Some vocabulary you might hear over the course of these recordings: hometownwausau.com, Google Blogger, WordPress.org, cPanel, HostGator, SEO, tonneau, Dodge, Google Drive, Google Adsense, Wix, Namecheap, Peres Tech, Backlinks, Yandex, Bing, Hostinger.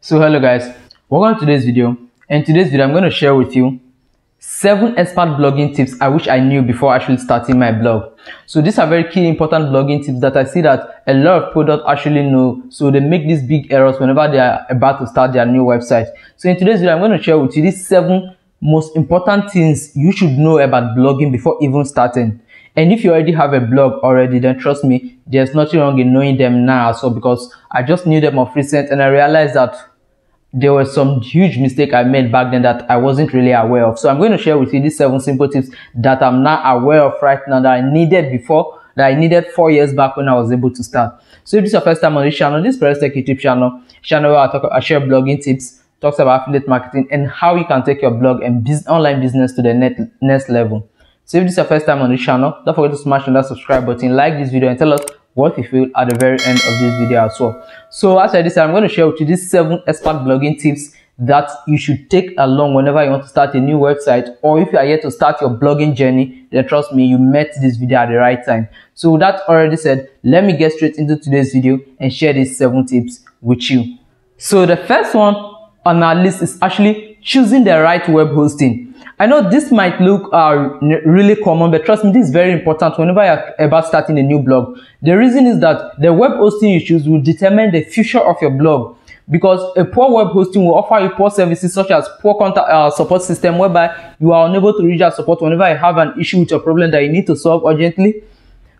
So hello guys, welcome to today's video. In today's video, I'm going to share with you 7 expert blogging tips I wish I knew before actually starting my blog. So these are very key important blogging tips that I see that a lot of people don't actually know, so they make these big errors whenever they are about to start their new website. So in today's video, I'm going to share with you these 7 most important things you should know about blogging before even starting. And if you already have a blog already, then trust me, there's nothing wrong in knowing them now. So because I just knew them of recent and I realized that there were some huge mistakes I made back then that I wasn't really aware of. So I'm going to share with you these 7 simple tips that I'm now aware of right now that I needed before, that I needed 4 years back when I was able to start. So if this is your first time on this channel, this Peres Tech YouTube channel where I share blogging tips, talks about affiliate marketing and how you can take your blog and online business to the next level. So if this is your first time on this channel, don't forget to smash on that subscribe button, like this video and tell us what you feel at the very end of this video as well. So as I said, I'm going to share with you these 7 expert blogging tips that you should take along whenever you want to start a new website, or if you are yet to start your blogging journey, then trust me, you met this video at the right time. So with that already said, let me get straight into today's video and share these 7 tips with you. So the first one on our list is actually choosing the right web hosting. I know this might look really common, but trust me, this is very important whenever you're about starting a new blog. The reason is that the web hosting you choose will determine the future of your blog, because a poor web hosting will offer you poor services such as poor support system, whereby you are unable to reach out support whenever you have an issue with your problem that you need to solve urgently.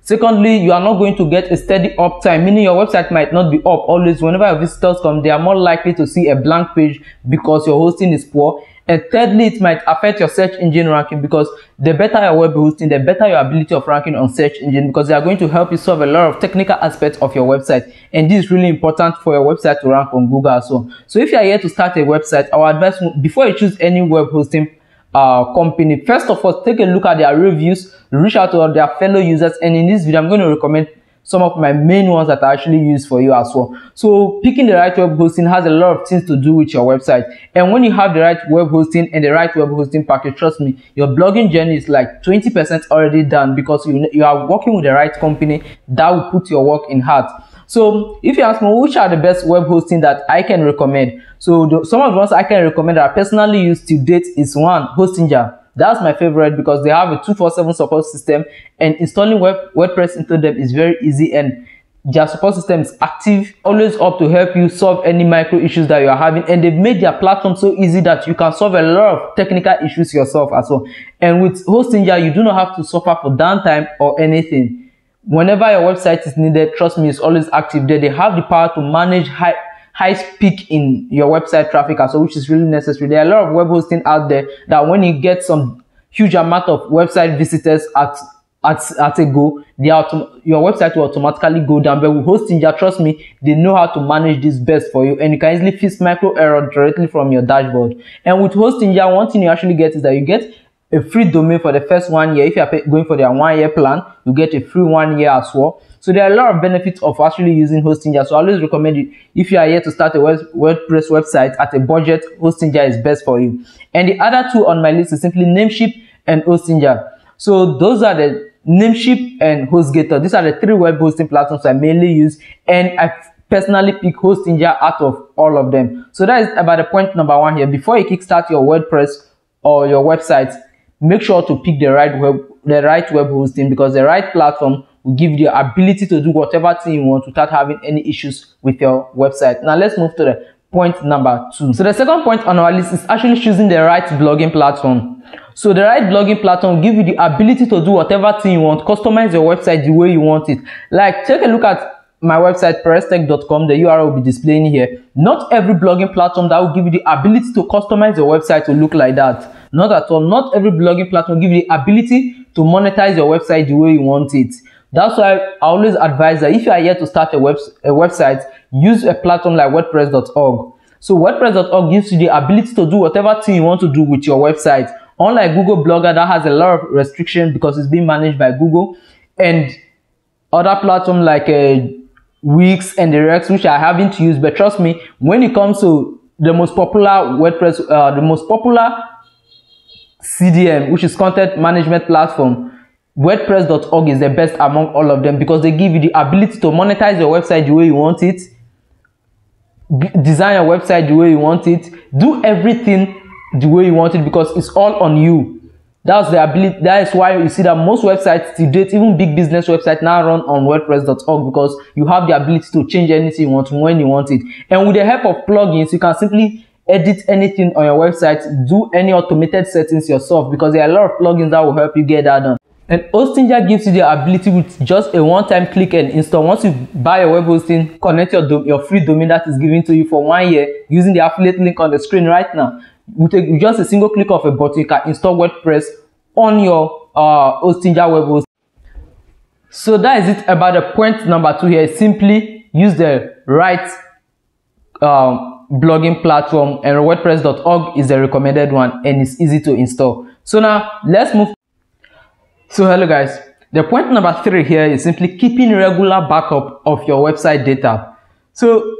Secondly, you are not going to get a steady uptime, meaning your website might not be up always. Whenever your visitors come, they are more likely to see a blank page because your hosting is poor. And thirdly, it might affect your search engine ranking, because the better your web hosting, the better your ability of ranking on search engine, because they are going to help you solve a lot of technical aspects of your website. And this is really important for your website to rank on Google as well. So if you are here to start a website, our advice before you choose any web hosting company, first of all, take a look at their reviews, reach out to their fellow users. And in this video, I'm going to recommend some of my main ones that I actually use for you as well. So picking the right web hosting has a lot of things to do with your website. And when you have the right web hosting and the right web hosting package, trust me, your blogging journey is like 20% already done, because you are working with the right company that will put your work in heart. So if you ask me which are the best web hosting that I can recommend, so some of the ones I can recommend that I personally use to date is one, Hostinger. That's my favorite because they have a 24/7 support system, and installing WordPress into them is very easy, and their support system is active, always up to help you solve any micro issues that you are having. And they've made their platform so easy that you can solve a lot of technical issues yourself as well. And with Hostinger, you do not have to suffer for downtime or anything. Whenever your website is needed, trust me, it's always active there. They have the power to manage high peak in your website traffic as well, which is really necessary. There are a lot of web hosting out there that when you get some huge amount of website visitors at a go, your website will automatically go down. But with Hostinger, trust me, they know how to manage this best for you, and you can easily fix micro error directly from your dashboard. And with Hostinger, one thing you actually get is that you get a free domain for the first 1 year. If you are going for their 1 year plan, you get a free 1 year as well. So there are a lot of benefits of actually using Hostinger. So I always recommend you, if you are here to start a WordPress website at a budget, Hostinger is best for you. And the other two on my list is simply Namecheap and Hostinger. So those are the Namecheap and HostGator. These are the 3 web hosting platforms I mainly use, and I personally pick Hostinger out of all of them. So that is about the point number 1 here. Before you kickstart your WordPress or your website, make sure to pick the right web hosting, because the right platform will give you the ability to do whatever thing you want without having any issues with your website. Now let's move to the point number 2. So the second point on our list is actually choosing the right blogging platform. So the right blogging platform will give you the ability to do whatever thing you want, customize your website the way you want it. Like, take a look at my website perestech.com. The URL will be displaying here. Not every blogging platform that will give you the ability to customize your website to look like that. Not at all. Not every blogging platform gives you the ability to monetize your website the way you want it. That's why I always advise that if you are here to start a website, use a platform like WordPress.org. So WordPress.org gives you the ability to do whatever thing you want to do with your website. Unlike Google Blogger that has a lot of restrictions because it's being managed by Google, and other platforms like Wix and the Rex, which I haven't used, but trust me, when it comes to the most popular WordPress, the most popular CDM, which is content management platform, WordPress.org is the best among all of them, because they give you the ability to monetize your website the way you want it, design your website the way you want it, do everything the way you want it, because it's all on you. That's the ability. That is why you see that most websites to date, even big business websites, now run on WordPress.org, because you have the ability to change anything you want when you want it. And with the help of plugins, you can simply edit anything on your website, do any automated settings yourself, because there are a lot of plugins that will help you get that done. And Hostinger gives you the ability with just a one-time click and install. Once you buy a web hosting, connect your free domain that is given to you for 1 year using the affiliate link on the screen right now. With just a single click of a button, you can install WordPress on your Hostinger web host. So that is it about the point number 2 here. Simply use the right blogging platform, and WordPress.org is the recommended one, and it's easy to install. So now let's move. So hello guys, the point number 3 here is simply keeping regular backup of your website data. So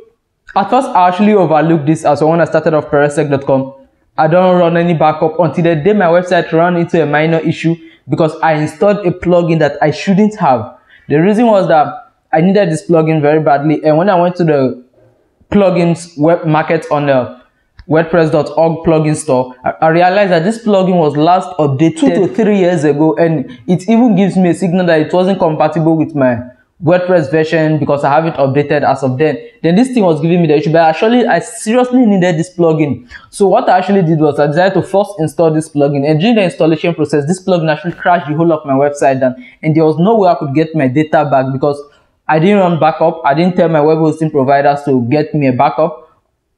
at first I actually overlooked this as when I started off perestech.com. I don't run any backup until the day my website ran into a minor issue because I installed a plugin that I shouldn't have. The reason was that I needed this plugin very badly, and when I went to the plugins web market on the WordPress.org plugin store, I realized that this plugin was last updated 2 to 3 years ago, and it even gives me a signal that it wasn't compatible with my WordPress version because I haven't updated as of then. Then this thing was giving me the issue, but actually I seriously needed this plugin. So what I actually did was I decided to first install this plugin, and during the installation process, this plugin actually crashed the whole of my website down, and there was no way I could get my data back because I didn't run backup. I didn't tell my web hosting providers to get me a backup,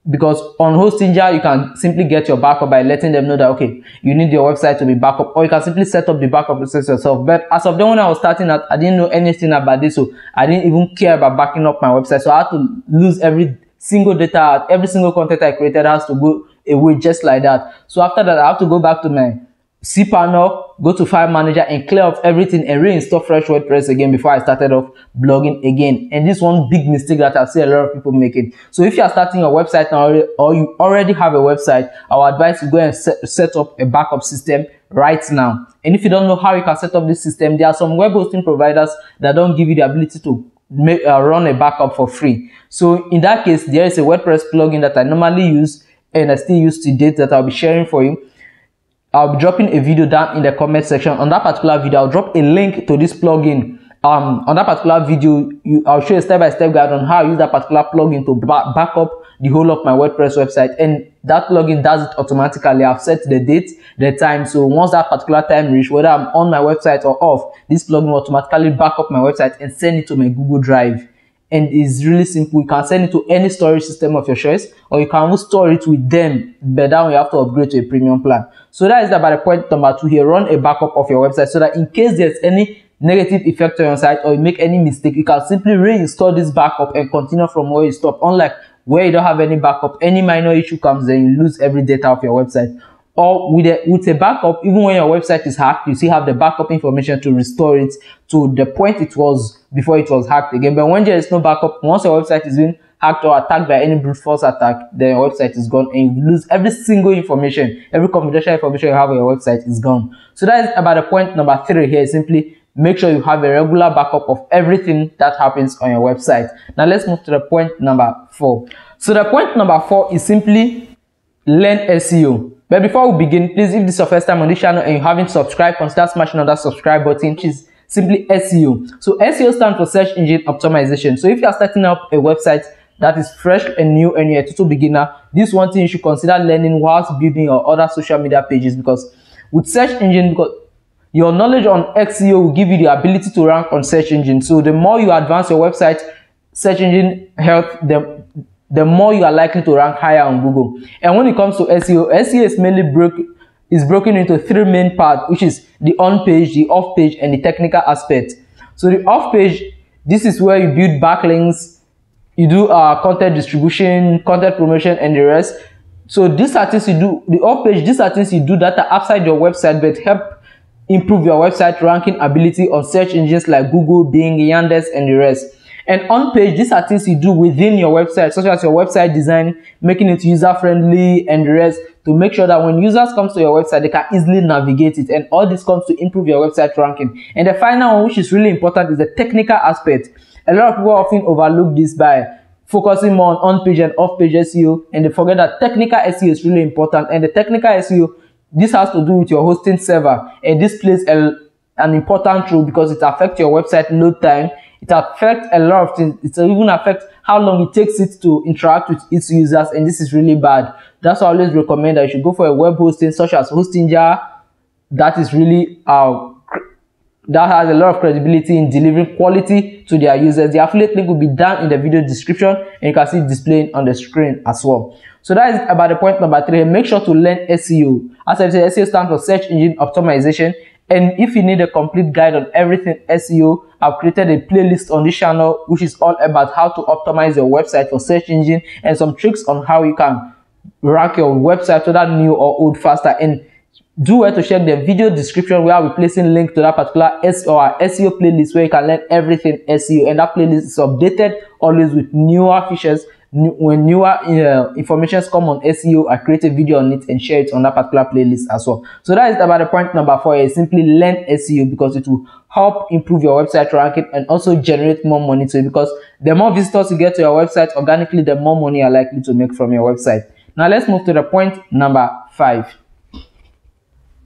because on Hostinger you can simply get your backup by letting them know that okay, you need your website to be backup, or you can simply set up the backup process yourself. But as of then, when I was starting out, I didn't know anything about this, so I didn't even care about backing up my website. So I had to lose every single data, every single content I created has to go away just like that. So after that, I have to go back to my cPanel, go to file manager and clear off everything and reinstall fresh WordPress again before I started off blogging again. And this one big mistake that I see a lot of people making. So if you are starting your website now, or you already have a website, I would advise you go and set up a backup system right now. And if you don't know how you can set up this system, there are some web hosting providers that don't give you the ability to make, run a backup for free. So in that case, there is a WordPress plugin that I normally use and I still use to date that I'll be sharing for you. I'll be dropping a video down in the comment section. On that particular video, I'll drop a link to this plugin. On that particular video, I'll show a step-by-step guide on how I use that particular plugin to back up the whole of my WordPress website. And that plugin does it automatically. I've set the date, the time. So once that particular time reaches, whether I'm on my website or off, this plugin will automatically back up my website and send it to my Google Drive. And it's really simple. You can send it to any storage system of your choice, or you can store it with them, but now you have to upgrade to a premium plan. So that is about the point number 2 here. Run a backup of your website so that in case there's any negative effect on your site or you make any mistake, you can simply reinstall this backup and continue from where you stop. Unlike where you don't have any backup, any minor issue comes and you lose every data of your website. Or with a backup, even when your website is hacked, you still have the backup information to restore it to the point it was before it was hacked again. But when there is no backup, once your website is being hacked or attacked by any brute force attack, then your website is gone and you lose every single information. Every confidential information you have on your website is gone. So that is about the point number 3 here. Simply make sure you have a regular backup of everything that happens on your website. Now let's move to the point number 4. So the point number 4 is simply learn SEO. But before we begin, please, if this is your first time on this channel and you haven't subscribed, consider smashing on that subscribe button, which is simply SEO. So SEO stands for search engine optimization. So if you are starting up a website that is fresh and new and you're a total beginner, this one thing you should consider learning whilst building your other social media pages, because with search engine, your knowledge on SEO will give you the ability to rank on search engine. So the more you advance your website, search engine health, the more you are likely to rank higher on Google. And when it comes to SEO, SEO is mainly broken into 3 main parts, which is the on-page, the off-page, and the technical aspect. So the off-page, this is where you build backlinks, you do content distribution, content promotion, and the rest. So these are things you do, the off-page, these are things you do that are outside your website but help improve your website ranking ability on search engines like Google, Bing, Yandex, and the rest. And on page, these are things you do within your website, such as your website design, making it user-friendly and the rest, to make sure that when users come to your website, they can easily navigate it. And all this comes to improve your website ranking. And the final one, which is really important, is the technical aspect. A lot of people often overlook this by focusing more on on-page and off-page SEO, and they forget that technical SEO is really important. And the technical SEO, this has to do with your hosting server, and this plays an important role because it affects your website load time. It affects a lot of things. It even affects how long it takes it to interact with its users, and this is really bad. That's why I always recommend that you should go for a web hosting such as Hostinger. That is really that has a lot of credibility in delivering quality to their users. The affiliate link will be down in the video description, and you can see it displaying on the screen as well. So that is about the point number 3. Make sure to learn SEO. As I said, SEO stands for search engine optimization. And if you need a complete guide on everything SEO, I've created a playlist on this channel which is all about how to optimize your website for search engine and some tricks on how you can rank your website, whether new or old, faster. And do well to check the video description where I'll be placing link to that particular SEO playlist where you can learn everything SEO. And that playlist is updated always with newer features. When newer informations come on SEO, I create a video on it and share it on that particular playlist as well. So that is about the point number 4. Is simply learn SEO because it will help improve your website ranking and also generate more money too, because the more visitors you get to your website organically, the more money you're likely to make from your website. Now let's move to the point number 5.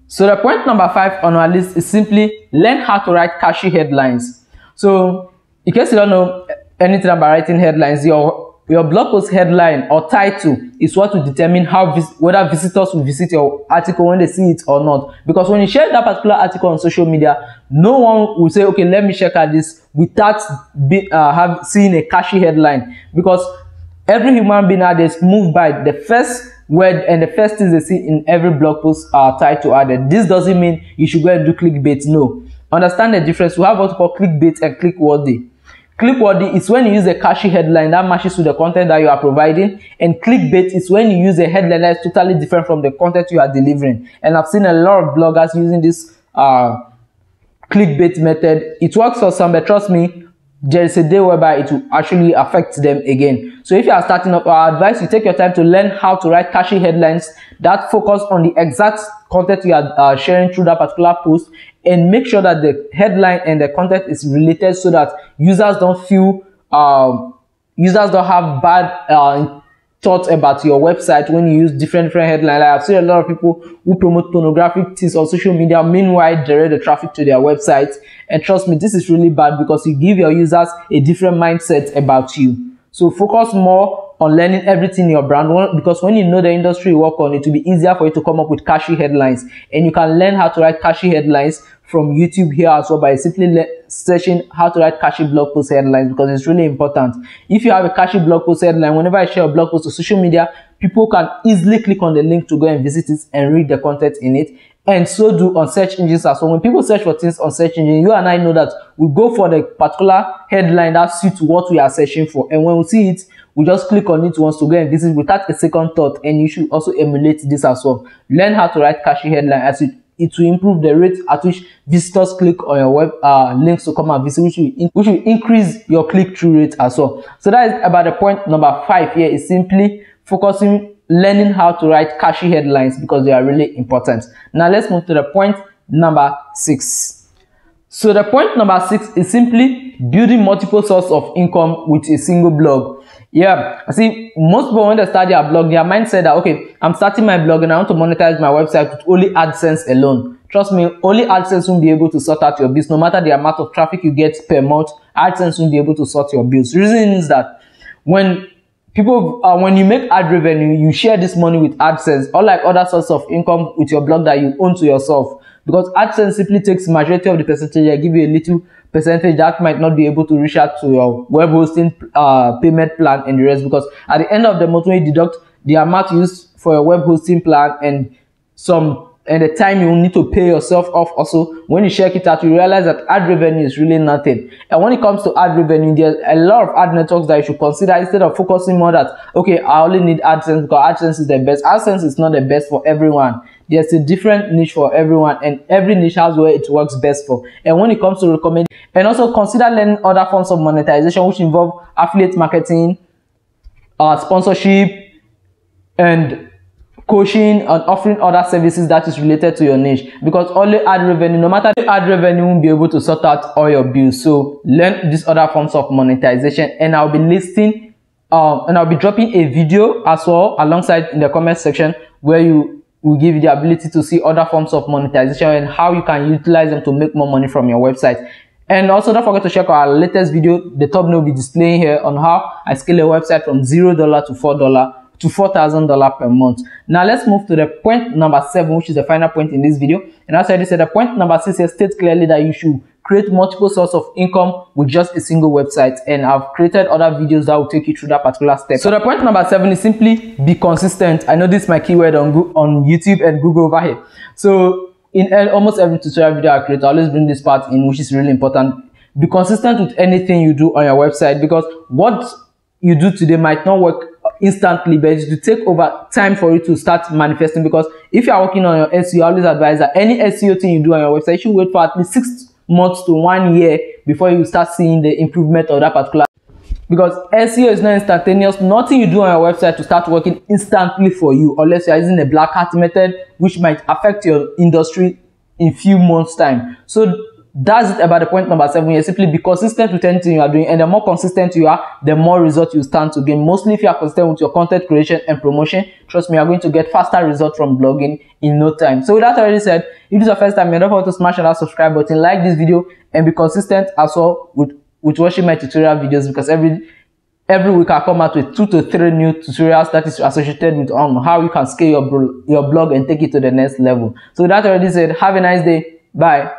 So the point number 5 on our list is simply learn how to write catchy headlines. So in case you don't know anything about writing headlines, your blog post headline or title is what will determine how whether visitors will visit your article when they see it or not. Because when you share that particular article on social media, no one will say, okay, let me check out this without seeing a catchy headline. Because every human being nowadays moved by the first word and the first things they see in every blog post are title added. This doesn't mean you should go and do clickbait. No. Understand the difference. We have what we call clickbait and clickworthy. Clickworthy is when you use a catchy headline that matches to the content that you are providing, and clickbait is when you use a headline that is totally different from the content you are delivering. And I've seen a lot of bloggers using this clickbait method. It works for some, but trust me, there is a day whereby it will actually affect them again. So if you are starting up, I advise you take your time to learn how to write catchy headlines that focus on the exact content you are sharing through that particular post, and make sure that the headline and the content is related so that users don't feel have bad thoughts about your website when you use different headlines. Like I've seen a lot of people who promote pornographic things on social media, meanwhile direct the traffic to their website, and trust me, this is really bad because you give your users a different mindset about you. So focus more on learning everything in your brand, because when you know the industry you work on, it will be easier for you to come up with catchy headlines. And you can learn how to write catchy headlines from YouTube here as well by simply searching how to write catchy blog post headlines, because it's really important. If you have a catchy blog post headline, whenever I share a blog post to social media, people can easily click on the link to go and visit it and read the content in it. And so do on search engines as well. When people search for things on search engine, you and I know that we go for the particular headline that suits what we are searching for, and when we see it, we just click on it once to go and visit without a second thought. And you should also emulate this as well. Learn how to write catchy headline, as it will improve the rate at which visitors click on your web links to come and visit, which will increase your click-through rate as well. So that is about the point number 5 here, is simply learning how to write catchy headlines because they are really important. Now let's move to the point number 6. So the point number 6 is simply building multiple sources of income with a single blog. Yeah, I see most people when they start their blog, their mind said that, okay, I'm starting my blog and I want to monetize my website with only AdSense alone. Trust me, only AdSense won't be able to sort out your bills. No matter the amount of traffic you get per month, AdSense won't be able to sort your bills. The reason is that when you make ad revenue, you share this money with AdSense, unlike other sources of income with your blog that you own to yourself. Because AdSense simply takes majority of the percentage. I give you a little percentage that might not be able to reach out to your web hosting payment plan and the rest, because at the end of the month, when you deduct the amount used for your web hosting plan and the time you need to pay yourself off also, when you check it out, you realize that ad revenue is really nothing. And when it comes to ad revenue, there's a lot of ad networks that you should consider instead of focusing more that, okay, I only need AdSense because AdSense is the best. AdSense is not the best for everyone. There's a different niche for everyone, and every niche has where it works best for. And when it comes to recommending, and also consider learning other forms of monetization, which involve affiliate marketing, sponsorship, and coaching, and offering other services that is related to your niche, because only ad revenue, no matter the ad revenue, won't be able to sort out all your bills. So learn these other forms of monetization, and I'll be listing and I'll be dropping a video as well alongside in the comment section where you will give you the ability to see other forms of monetization and how you can utilize them to make more money from your website. And also don't forget to check our latest video. The thumbnail will be displaying here on how I scale a website from $0 to $4,000 per month. Now let's move to the point number 7, which is the final point in this video. And as I already said, the point number 6 here states clearly that you should create multiple sources of income with just a single website. And I've created other videos that will take you through that particular step. So the point number 7 is simply be consistent. I know this is my keyword on YouTube and Google over here. So in almost every tutorial video I create, I always bring this part in, which is really important. Be consistent with anything you do on your website, because what you do today might not work instantly, but it will take over time for you to start manifesting. Because if you are working on your SEO, I always advise that any SEO thing you do on your website, you should wait for at least 6 months to 1 year before you start seeing the improvement of that particular, because SEO is not instantaneous. Nothing you do on your website to start working instantly for you, unless you are using the black hat method, which might affect your industry in few months time. So that's it about the point number 7 here. Simply be consistent with anything you are doing, and the more consistent you are, the more results you stand to gain. Mostly if you are consistent with your content creation and promotion, trust me, you are going to get faster results from blogging in no time. So with that already said, if this is your first time, don't forget to smash that subscribe button, like this video, and be consistent as well with watching my tutorial videos, because every week I come out with 2 to 3 new tutorials that is associated with how you can scale your blog and take it to the next level. So with that already said, have a nice day. Bye.